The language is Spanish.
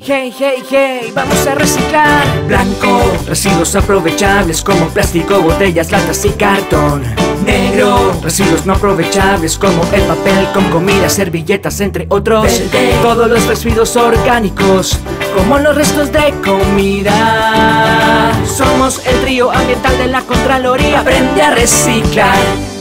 Hey, hey, hey, vamos a reciclar. Blanco, residuos aprovechables como plástico, botellas, latas y cartón. Negro, residuos no aprovechables como el papel con comida, servilletas, entre otros. Verde, todos los residuos orgánicos como los restos de comida. Somos el trío ambiental de la Contraloría. Aprende a reciclar.